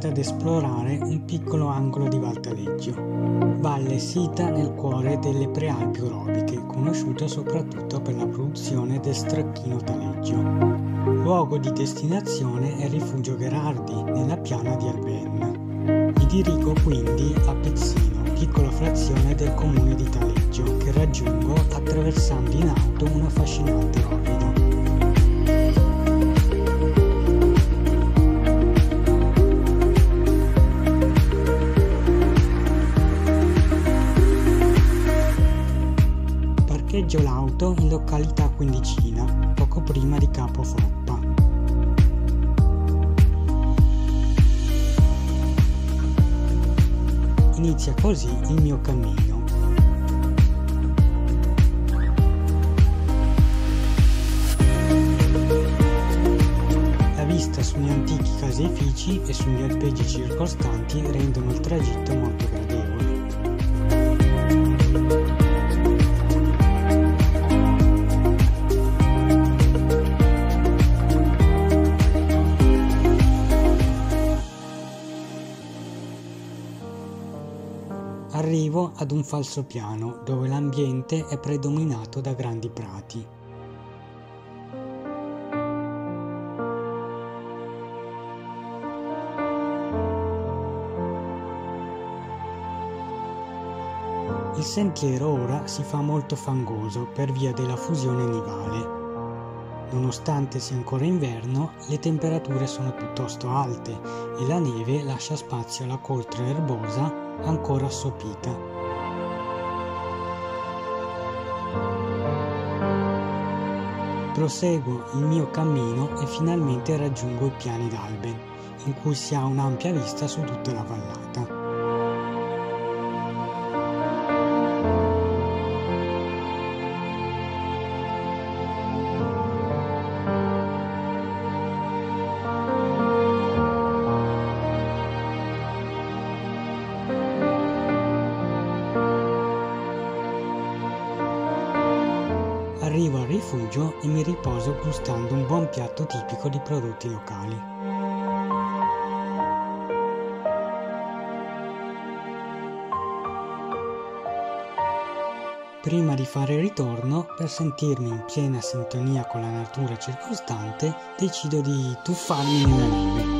vado ad esplorare un piccolo angolo di Val Taleggio, valle sita nel cuore delle prealpi orobiche, conosciuta soprattutto per la produzione del Stracchino Taleggio. Luogo di destinazione è Rifugio Gherardi, nella piana di Alben. Mi dirigo quindi a Pizzino, piccola frazione del comune di Taleggio, che raggiungo attraversando in auto una affascinante rovina. Parcheggio l'auto in località Quindicina, poco prima di Capofroppa. Inizia così il mio cammino. La vista sugli antichi caseifici e sugli alpeggi circostanti rendono il tragitto molto gradevole. Arrivo ad un falsopiano dove l'ambiente è predominato da grandi prati. Il sentiero ora si fa molto fangoso per via della fusione nivale. Nonostante sia ancora inverno, le temperature sono piuttosto alte e la neve lascia spazio alla coltre erbosa ancora assopita. Proseguo il mio cammino e finalmente raggiungo i piani d'Alben, in cui si ha un'ampia vista su tutta la vallata. Arrivo al rifugio e mi riposo gustando un buon piatto tipico di prodotti locali. Prima di fare ritorno, per sentirmi in piena sintonia con la natura circostante, decido di tuffarmi nella neve.